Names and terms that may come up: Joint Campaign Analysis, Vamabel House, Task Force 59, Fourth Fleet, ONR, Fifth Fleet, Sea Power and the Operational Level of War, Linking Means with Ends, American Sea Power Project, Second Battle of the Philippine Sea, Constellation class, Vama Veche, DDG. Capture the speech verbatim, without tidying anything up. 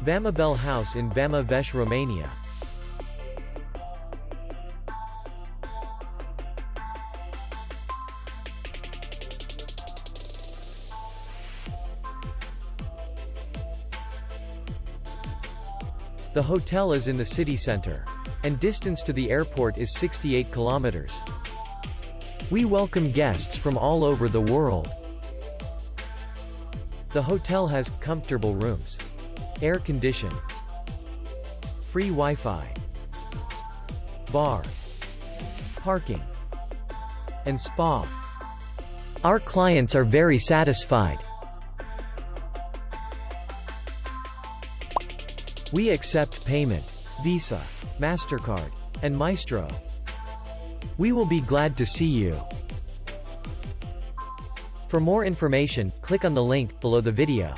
Vamabel House in Vama Veche, Romania. The hotel is in the city center, and distance to the airport is sixty-eight kilometers. We welcome guests from all over the world. The hotel has comfortable rooms, air condition, free Wi-Fi, bar, parking, and spa. Our clients are very satisfied. We accept payment, Visa, MasterCard, and Maestro. We will be glad to see you. For more information, click on the link below the video.